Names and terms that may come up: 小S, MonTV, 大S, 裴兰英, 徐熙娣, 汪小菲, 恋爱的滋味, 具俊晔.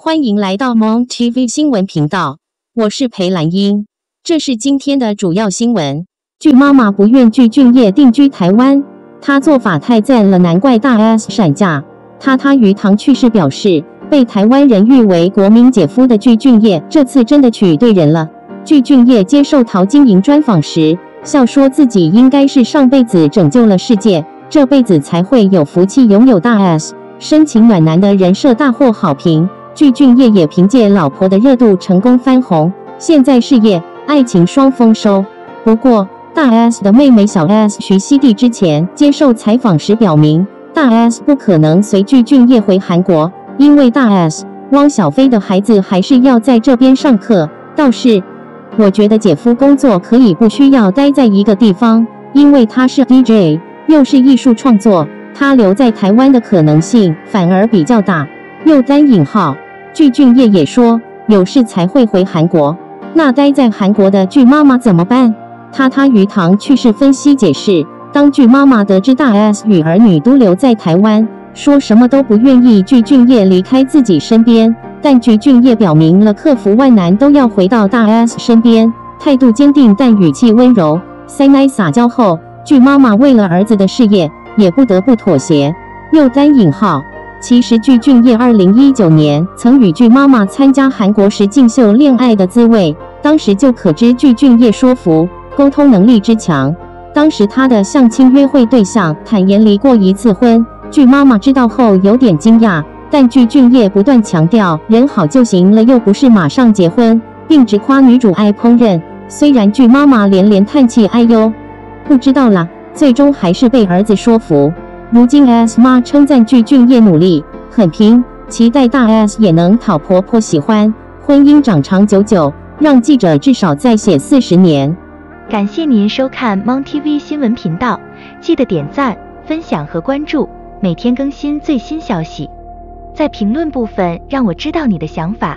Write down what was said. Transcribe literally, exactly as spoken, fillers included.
欢迎来到 MonTV 新闻频道，我是裴兰英。这是今天的主要新闻。据妈妈不愿具俊晔定居台湾，她做法太赞了，难怪大 S 闪嫁。她她于堂去世表示，被台湾人誉为国民姐夫的具俊晔，这次真的娶对人了。具俊晔接受陶晶莹专访时，笑说自己应该是上辈子拯救了世界，这辈子才会有福气拥有大 S， 深情暖男的人设大获好评。 具俊晔也凭借老婆的热度成功翻红，现在事业、爱情双丰收。不过，大 S 的妹妹小 S 徐熙娣之前接受采访时表明，大 S 不可能随具俊晔回韩国，因为大 S、汪小菲的孩子还是要在这边上课。倒是，我觉得姐夫工作可以不需要待在一个地方，因为他是 D J， 又是艺术创作，他留在台湾的可能性反而比较大。又单引号。 具俊晔也说，有事才会回韩国。那待在韩国的具妈妈怎么办？她她于堂去世分析解释，当具妈妈得知大 S 与儿女都留在台湾，说什么都不愿意具俊晔离开自己身边。但具俊晔表明了克服万难都要回到大 S 身边，态度坚定但语气温柔，塞奶撒娇后，具妈妈为了儿子的事业也不得不妥协。又单引号。 其实，具俊晔二零一九年曾与具妈妈参加韩国实境秀《恋爱的滋味》，当时就可知具俊晔说服、沟通能力之强。当时他的相亲约会对象坦言离过一次婚，具妈妈知道后有点惊讶，但具俊晔不断强调人好就行了，又不是马上结婚，并直夸女主爱烹饪。虽然具妈妈连连叹气“哎呦，不知道啦”，最终还是被儿子说服。 如今 S 妈称赞具俊晔努力很拼，期待大 S 也能讨婆婆喜欢，婚姻长长久久，让记者至少再写四十年。感谢您收看 MonTV 新闻频道，记得点赞、分享和关注，每天更新最新消息。在评论部分让我知道你的想法。